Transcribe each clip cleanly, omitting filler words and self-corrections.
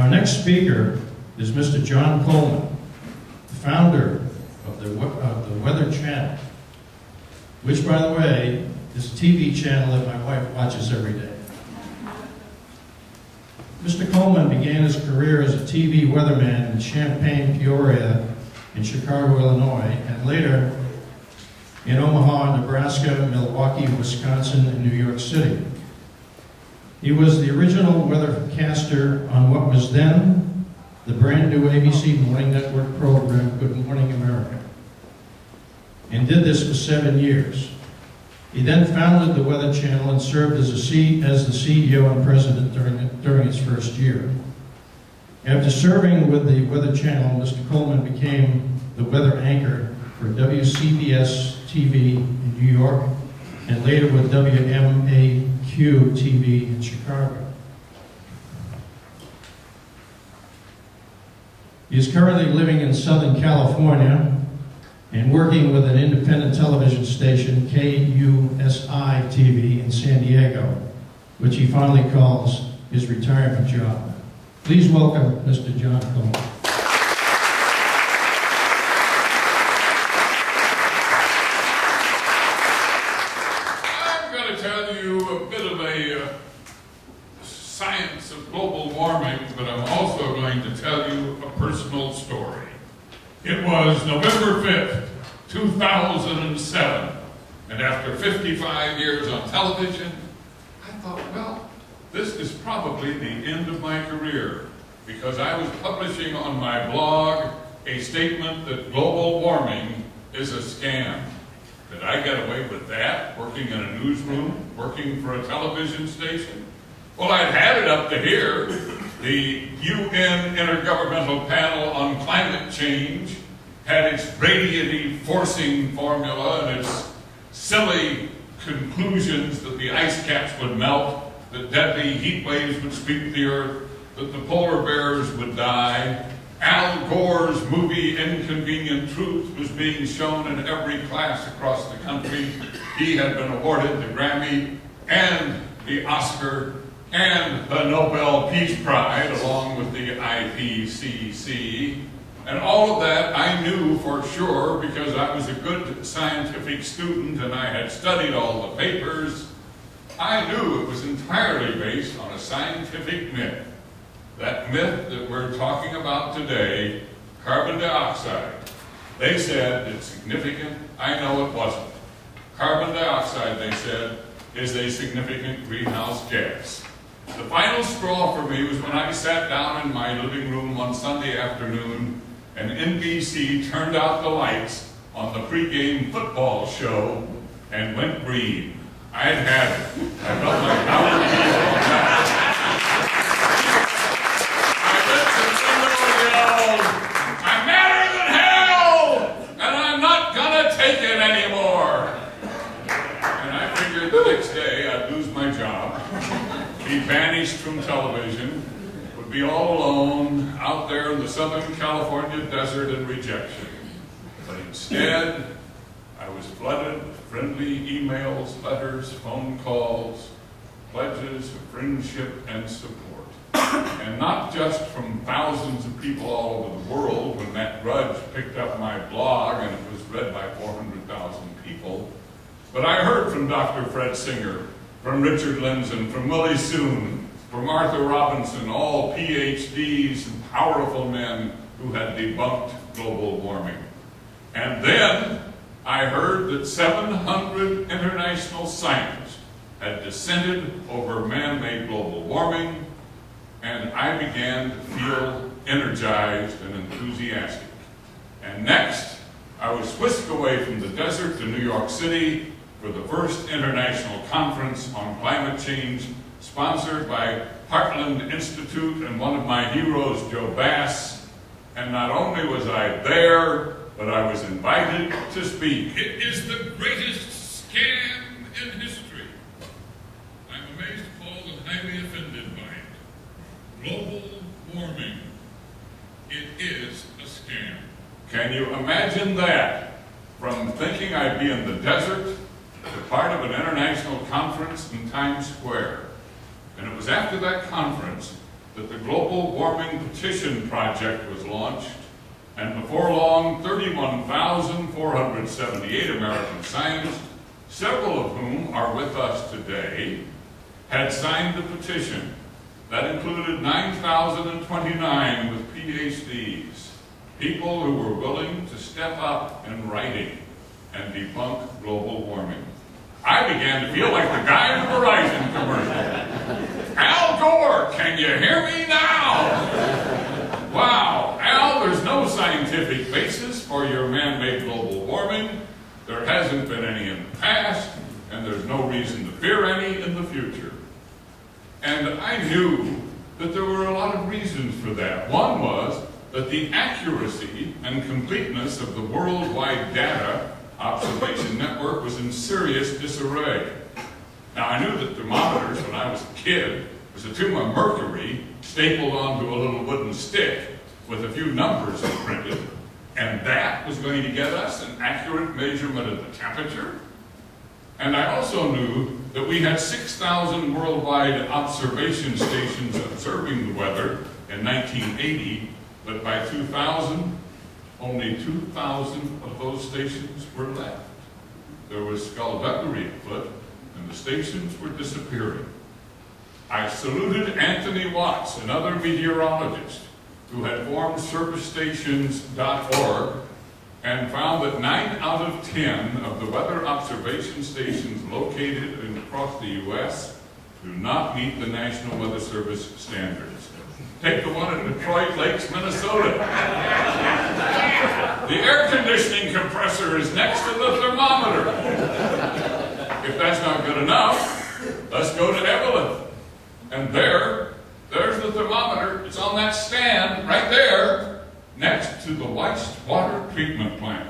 Our next speaker is Mr. John Coleman, founder of the Weather Channel, which, by the way, is a TV channel that my wife watches every day. Mr. Coleman began his career as a TV weatherman in Champaign, Peoria, in Chicago, Illinois, and later in Omaha, Nebraska, Milwaukee, Wisconsin, and New York City. He was the original weathercaster on what was then the brand new ABC Morning Network program, Good Morning America, and did this for 7 years. He then founded the Weather Channel and served as the CEO and president during his first year. After serving with the Weather Channel, Mr. Coleman became the weather anchor for WCBS-TV in New York, and later with WMAQ-TV in Chicago. He is currently living in Southern California and working with an independent television station, KUSI-TV in San Diego, which he fondly calls his retirement job. Please welcome Mr. John Coleman. It was November 5th, 2007, and after 55 years on television, I thought, well, this is probably the end of my career, because I was publishing on my blog a statement that global warming is a scam. Did I get away with that, working in a newsroom, working for a television station? Well, I'd had it up to here. The UN Intergovernmental Panel on Climate Change had its radiating forcing formula and its silly conclusions that the ice caps would melt, that deadly heat waves would sweep the earth, that the polar bears would die. Al Gore's movie Inconvenient Truth was being shown in every class across the country. He had been awarded the Grammy and the Oscar and the Nobel Peace Prize, along with the IPCC. And all of that I knew for sure because I was a good scientific student and I had studied all the papers. I knew it was entirely based on a scientific myth. That myth that we're talking about today, carbon dioxide. They said it's significant. I know it wasn't. Carbon dioxide, they said, is a significant greenhouse gas. The final straw for me was when I sat down in my living room one Sunday afternoon and NBC turned out the lights on the pregame football show and went green. I'd had it. I felt like I would be all night. I went to someone yelled, "I'm madder than hell, and I'm not gonna take it anymore." And I figured the next day I'd lose my job, be banished from television, would be all alone out there in the Southern California desert in rejection. But instead, I was flooded with friendly emails, letters, phone calls, pledges of friendship and support. And not just from thousands of people all over the world. When that grudge picked up my blog and it was read by 400,000 people, but I heard from Dr. Fred Singer, from Richard Lindzen, from Willie Soon, from Arthur Robinson, all PhDs and powerful men who had debunked global warming. And then I heard that 700 international scientists had dissented over man-made global warming, and I began to feel energized and enthusiastic. And next, I was whisked away from the desert to New York City for the first international conference on climate change, sponsored by Heartland Institute and one of my heroes, Joe Bass. And not only was I there, but I was invited to speak. It is the greatest scam in history. I'm amazed, appalled, and highly offended by it. Global warming. It is a scam. Can you imagine that? From thinking I'd be in the desert, the part of an international conference in Times Square. And it was after that conference that the Global Warming Petition Project was launched, and before long, 31,478 American scientists, several of whom are with us today, had signed the petition. That included 9,029 with PhDs, people who were willing to step up in writing and debunk global warming. I began to feel like the guy in the Verizon commercial. Al Gore, can you hear me now? Wow, Al, there's no scientific basis for your man-made global warming. There hasn't been any in the past, and there's no reason to fear any in the future. And I knew that there were a lot of reasons for that. One was that the accuracy and completeness of the worldwide data observation network was in serious disarray. Now, I knew that thermometers, when I was a kid, was a tube of mercury stapled onto a little wooden stick with a few numbers imprinted, and that was going to get us an accurate measurement of the temperature. And I also knew that we had 6,000 worldwide observation stations observing the weather in 1980, but by 2000, only 2,000 of those stations were left. There was skullduggery afoot, and the stations were disappearing. I saluted Anthony Watts, another meteorologist, who had formed SurfaceStations.org and found that 9 out of 10 of the weather observation stations located across the U.S. do not meet the National Weather Service standards. Take the one in Detroit Lakes, Minnesota. The air conditioning compressor is next to the thermometer. If that's not good enough, let's go to Evelyn. And there's the thermometer. It's on that stand right there next to the wastewater treatment plant.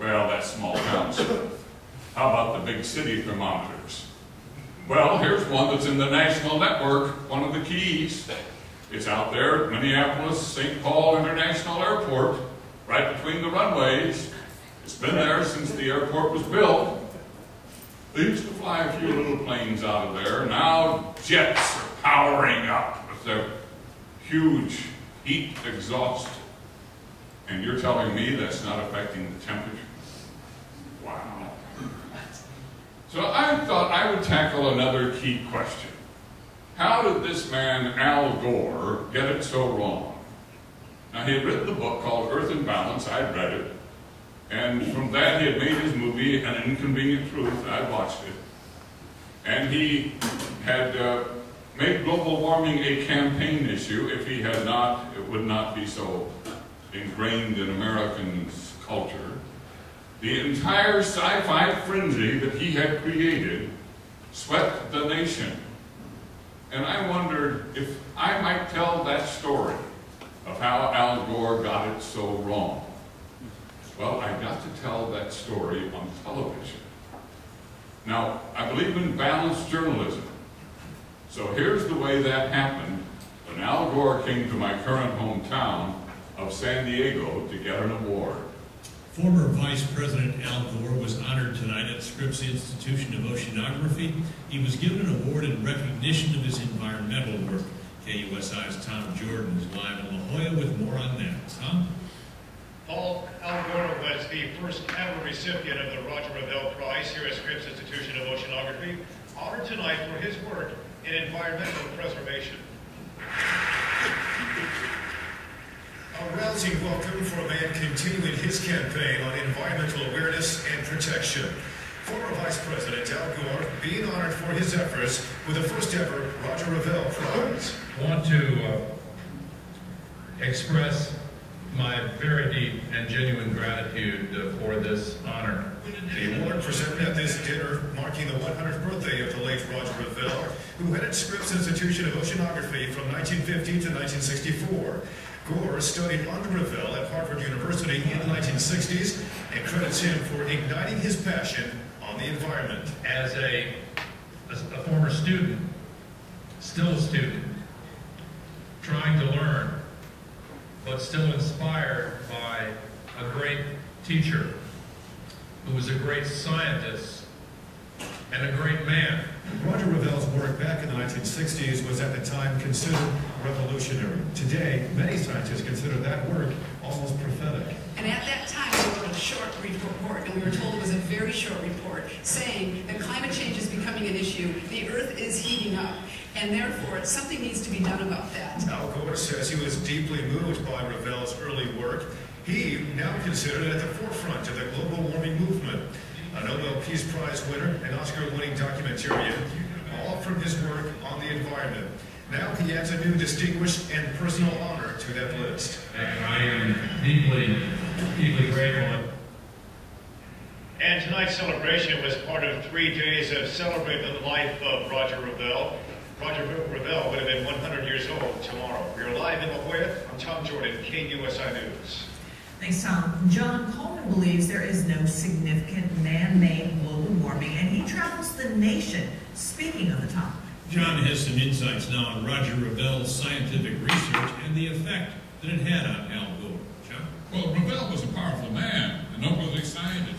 Well, that's small town stuff. How about the big city thermometers? Well, here's one that's in the national network, one of the keys. It's out there at Minneapolis, St. Paul International Airport, right between the runways. It's been there since the airport was built. They used to fly a few little planes out of there. Now jets are powering up with their huge heat exhaust. And you're telling me that's not affecting the temperature? Wow. So I thought I would tackle another key question. How did this man, Al Gore, get it so wrong? Now, he had written the book called Earth In Balance. I'd read it. And from that, he had made his movie, An Inconvenient Truth. I'd watched it. And he had made global warming a campaign issue. If he had not, it would not be so ingrained in American culture. The entire sci-fi frenzy that he had created swept the nation. And I wondered if I might tell that story of how Al Gore got it so wrong. Well, I got to tell that story on television. Now, I believe in balanced journalism. So here's the way that happened when Al Gore came to my current hometown of San Diego to get an award. Former Vice President Al Gore was honored tonight at Scripps Institution of Oceanography. He was given an award in recognition of his environmental work. KUSI's Tom Jordan is live in La Jolla with more on that. Tom? Paul, Al Gore was the first ever recipient of the Roger Revelle Prize here at Scripps Institution of Oceanography, honored tonight for his work in environmental preservation. A rousing welcome for a man continuing his campaign on environmental awareness and protection. Former Vice President Al Gore being honored for his efforts with the first ever Roger Revelle Prize. I want to express my very deep and genuine gratitude for this honor. The award presented at this dinner marking the 100th birthday of the late Roger Revelle, who headed Scripps Institution of Oceanography from 1950 to 1964. Gore studied under Revelle at Harvard University in the 1960s and credits him for igniting his passion on the environment. As a former student, still a student, trying to learn, but still inspired by a great teacher who was a great scientist and a great man. Roger Revelle's work back in the 1960s was at the time considered revolutionary. Today, many scientists consider that word almost prophetic. And at that time, we wrote a short report, and we were told it was a very short report, saying that climate change is becoming an issue, the Earth is heating up, and therefore something needs to be done about that. Al Gore says he was deeply moved by Revelle's early work. He now considered it at the forefront of the global warming movement. A Nobel Peace Prize winner and Oscar-winning documentarian, all from his work on the environment. Now he adds a new distinguished and personal honor to that list. And I am deeply grateful. And tonight's celebration was part of 3 days of celebrating the life of Roger Revelle. Roger Revelle would have been 100 years old tomorrow. We are live in La Jolla. I'm Tom Jordan, KUSI News. Thanks, Tom. John Coleman believes there is no significant man-made global warming, and he travels the nation speaking on the topic. John has some insights now on Roger Revelle's scientific research and the effect that it had on Al Gore. John? Well, Revelle was a powerful man, an noteworthy scientist,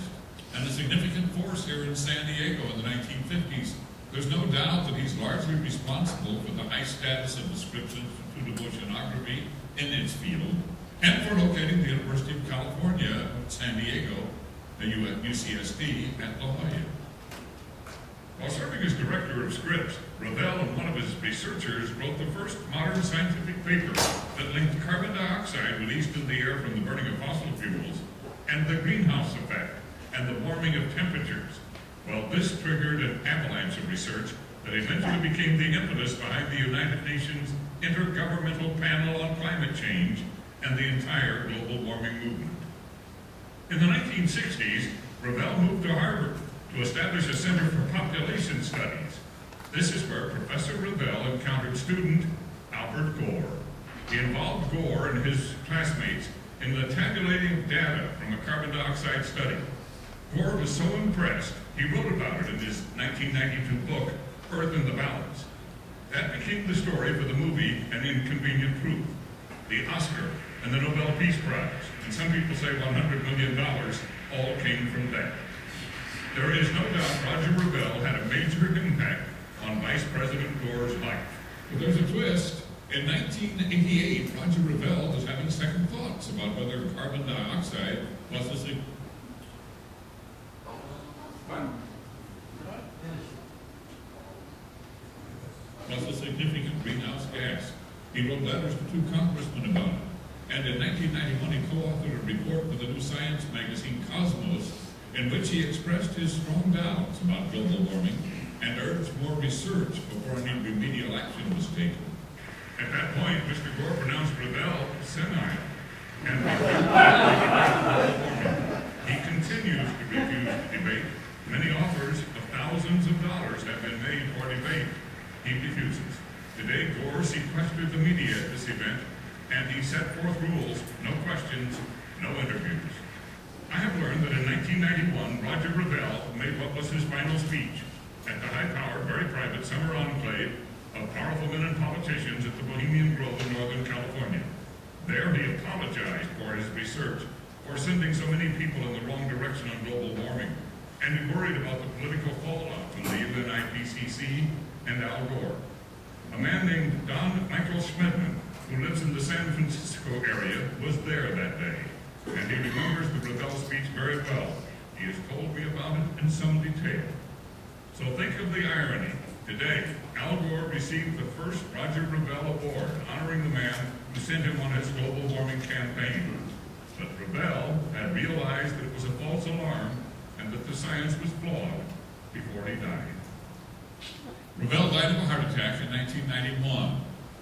and a significant force here in San Diego in the 1950s. There's no doubt that he's largely responsible for the high status of the Scripps Institute of Oceanography in its field, and for locating the University of California, San Diego, the UCSD, at La Jolla. While serving as director of Scripps, Revelle and one of his researchers wrote the first modern scientific paper that linked carbon dioxide released in the air from the burning of fossil fuels and the greenhouse effect and the warming of temperatures. Well, this triggered an avalanche of research that eventually became the impetus behind the United Nations Intergovernmental Panel on Climate Change and the entire global warming movement. In the 1960s, Revelle moved to Harvard to establish a Center for Population Studies. This is where Professor Revelle encountered student Albert Gore. He involved Gore and his classmates in the tabulating of data from a carbon dioxide study. Gore was so impressed, he wrote about it in his 1992 book, Earth In Balance. That became the story for the movie An Inconvenient Truth, the Oscar, and the Nobel Peace Prize, and some people say $100 million all came from that. There is no doubt Roger Revelle had a major impact on Vice President Gore's life. But there's a twist. In 1988, Roger Revelle was having second thoughts about whether carbon dioxide was a significant... was a significant greenhouse gas. He wrote letters to two congressmen about it. And in 1991, he co-authored a report for the new science magazine Cosmos, in which he expressed his strong doubts about global warming and urged more research before any remedial action was taken. At that point, Mr. Gore pronounced Revelle senile, and he continues to refuse the debate. Many offers of thousands of dollars have been made for debate. He refuses. Today, Gore sequestered the media at this event, and he set forth rules: no questions, no interviews. I have learned that in 1991, Roger Revelle made what was his final speech at the high-powered, very private summer enclave of powerful men and politicians at the Bohemian Grove in Northern California. There he apologized for his research, for sending so many people in the wrong direction on global warming, and he worried about the political fallout from the UN IPCC and Al Gore. A man named Don Michael Schmidman, who lives in the San Francisco area, was there that day. And he remembers the Revelle speech very well. He has told me about it in some detail. So think of the irony. Today, Al Gore received the first Roger Revelle Award, honoring the man who sent him on his global warming campaign. But Revelle had realized that it was a false alarm and that the science was flawed before he died. Revelle died of a heart attack in 1991.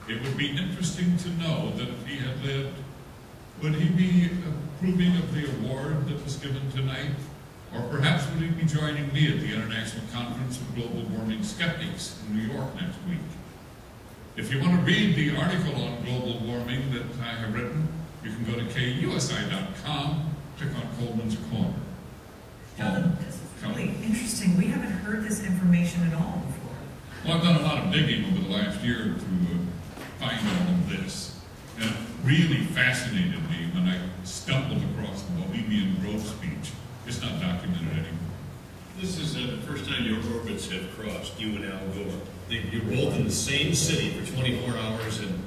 It would be interesting to know that if he had lived, would he be approving of the award that was given tonight? Or perhaps would he be joining me at the International Conference of Global Warming Skeptics in New York next week? If you want to read the article on global warming that I have written, you can go to KUSI.com, click on Coleman's Corner. This is really interesting. We haven't heard this information at all before. Well, I've done a lot of digging over the last year to find all of this. And really fascinated me when I stumbled across the Bohemian Grove speech. It's not documented anymore. This is the first time your orbits have crossed, you and Al Gore. You were both in the same city for 24 hours and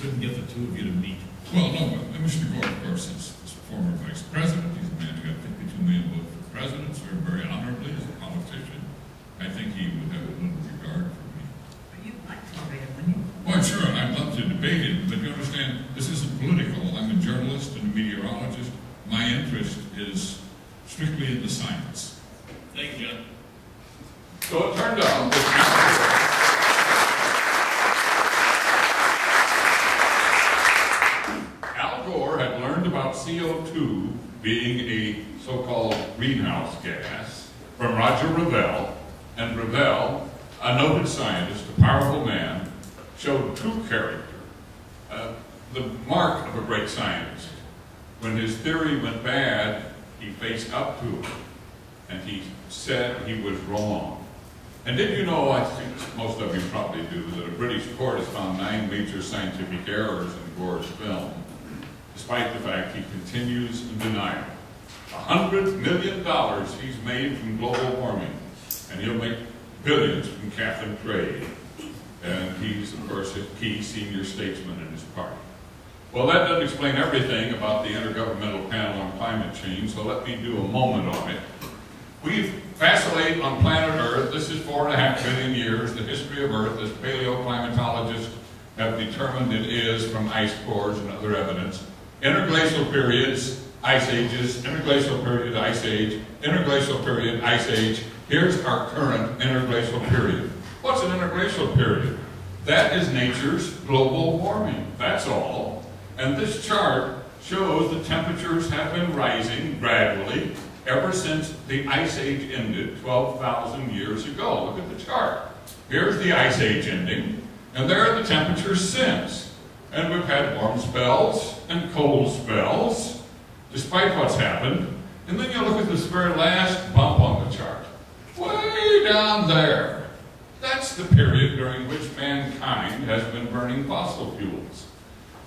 couldn't get the two of you to meet? Well, no, Commissioner Gore, of course, is former vice president. He's a man who got 52 million votes for president, served very honorably as a politician. I think he would have a little regard for me. But you'd like to debate him, wouldn't you? Well, sure, I'd love to debate him, but you understand, this isn't political. I'm a journalist and a meteorologist. My interest is strictly in the science. Thank you, John. So it turned out that... CO2 being a so-called greenhouse gas from Roger Revelle, and Revelle, a noted scientist, a powerful man, showed true character, the mark of a great scientist. When his theory went bad, he faced up to it, and he said he was wrong. And did you know, I think most of you probably do, that a British court has found 9 major scientific errors in Gore's film, despite the fact he continues in denial. $100 million he's made from global warming, and he'll make billions from cap and trade. And he's, of course, a key senior statesman in his party. Well, that doesn't explain everything about the Intergovernmental Panel on Climate Change, so let me do a moment on it. We vacillate on planet Earth. This is 4.5 billion years, the history of Earth, as paleoclimatologists have determined it is from ice cores and other evidence. Interglacial periods, ice ages, interglacial period, ice age, interglacial period, ice age. Here's our current interglacial period. What's an interglacial period? That is nature's global warming, that's all. And this chart shows the temperatures have been rising gradually ever since the ice age ended 12,000 years ago. Look at the chart. Here's the ice age ending, and there are the temperatures since. And we've had warm spells and cold spells, despite what's happened. And then you look at this very last bump on the chart. Way down there. That's the period during which mankind has been burning fossil fuels.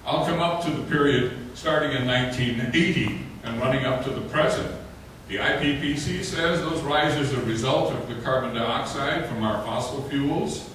I'll come up to the period starting in 1980 and running up to the present. The IPCC says those rise as a result of the carbon dioxide from our fossil fuels.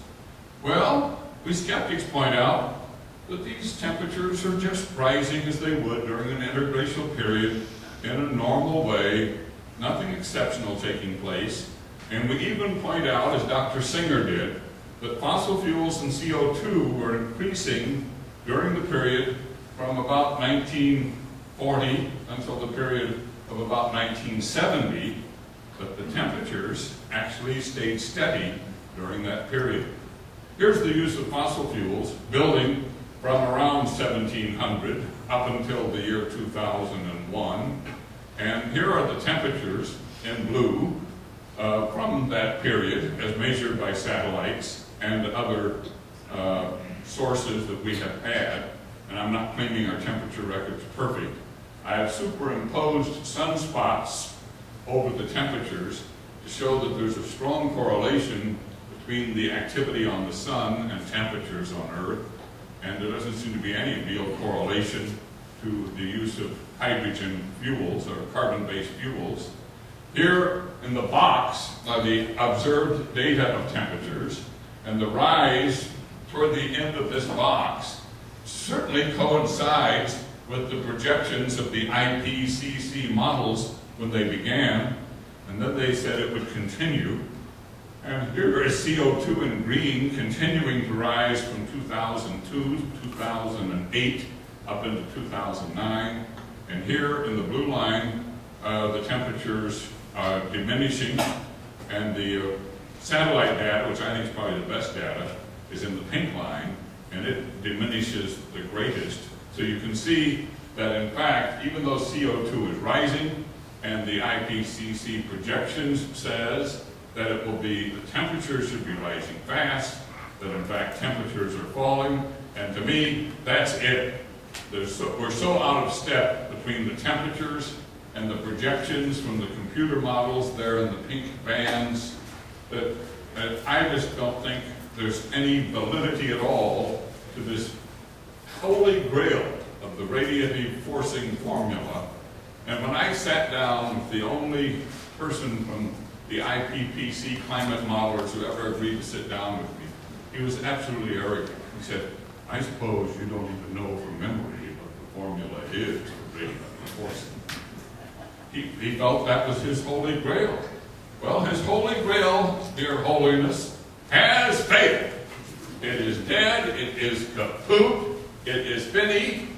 Well, we skeptics point out that these temperatures are just rising as they would during an interglacial period in a normal way, nothing exceptional taking place. And we even point out, as Dr. Singer did, that fossil fuels and CO2 were increasing during the period from about 1940 until the period of about 1970, but the temperatures actually stayed steady during that period. Here's the use of fossil fuels, building from around 1700 up until the year 2001. And here are the temperatures in blue from that period as measured by satellites and other sources that we have had. And I'm not claiming our temperature record's perfect. I have superimposed sunspots over the temperatures to show that there's a strong correlation between the activity on the sun and temperatures on Earth. And there doesn't seem to be any real correlation to the use of hydrogen fuels or carbon-based fuels. Here in the box are the observed data of temperatures, and the rise toward the end of this box certainly coincides with the projections of the IPCC models when they began, and then they said it would continue. And here is CO2 in green continuing to rise from 2002 to 2008 up into 2009. And here in the blue line, the temperatures are diminishing. And the satellite data, which I think is probably the best data, is in the pink line. And it diminishes the greatest. So you can see that, in fact, even though CO2 is rising, and the IPCC projections says that it will be, the temperatures should be rising fast, that in fact temperatures are falling, and to me, that's it. We're so out of step between the temperatures and the projections from the computer models there in the pink bands that I just don't think there's any validity at all to this holy grail of the radiative forcing formula. And when I sat down with the only person from the IPCC climate modelers who ever agreed to sit down with me, he was absolutely arrogant. He said, I suppose you don't even know from memory what the formula is for rating the force. He felt that was his holy grail. Well, his holy grail, dear holiness, has failed. It is dead, it is kaput, it is finny,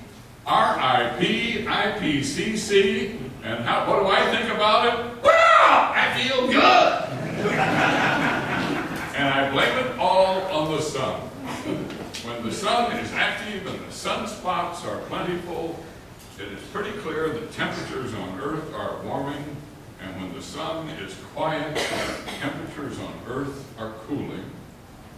R.I.P., IPCC, and how, what do I think about it? Well, I feel good! And I blame it all on the sun. When the sun is active and the sunspots are plentiful, it is pretty clear that temperatures on Earth are warming, and when the sun is quiet, temperatures on Earth are cooling.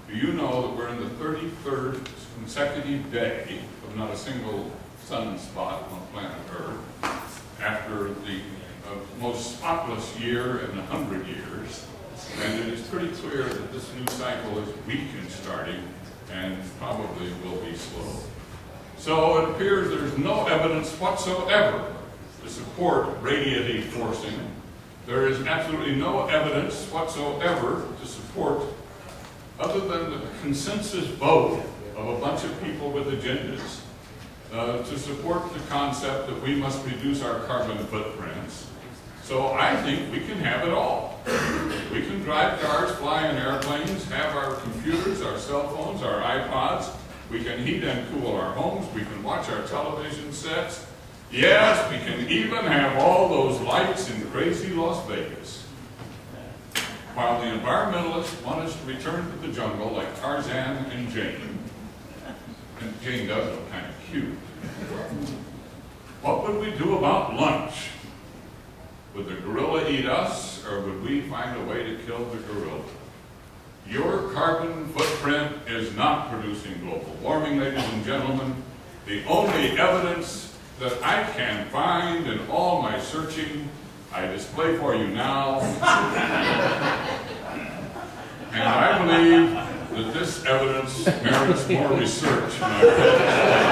Do you know that we're in the 33rd consecutive day of not a single sunspot on planet Earth, after the most spotless year in 100 years, and it is pretty clear that this new cycle is weak in starting and probably will be slow. So it appears there's no evidence whatsoever to support radiative forcing. There is absolutely no evidence whatsoever to support, other than the consensus vote of a bunch of people with agendas, to support the concept that we must reduce our carbon footprints. So I think we can have it all. We can drive cars, fly in airplanes, have our computers, our cell phones, our iPods. We can heat and cool our homes. We can watch our television sets. Yes, we can even have all those lights in crazy Las Vegas. While the environmentalists want us to return to the jungle like Tarzan and Jane, and Jane does look kind of cute. What would we do about lunch? Would the gorilla eat us, or would we find a way to kill the gorilla? Your carbon footprint is not producing global warming, ladies and gentlemen. The only evidence that I can find in all my searching, I display for you now. And I believe that this evidence merits more research.